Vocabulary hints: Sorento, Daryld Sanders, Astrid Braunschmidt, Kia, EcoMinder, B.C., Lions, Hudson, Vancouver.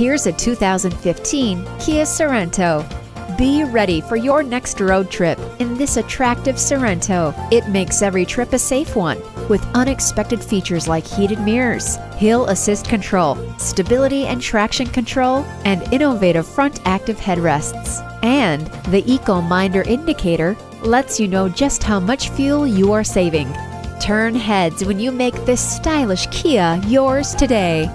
Here's a 2015 Kia Sorento. Be ready for your next road trip in this attractive Sorento. It makes every trip a safe one with unexpected features like heated mirrors, hill assist control, stability and traction control, and innovative front active headrests. And the EcoMinder indicator lets you know just how much fuel you are saving. Turn heads when you make this stylish Kia yours today.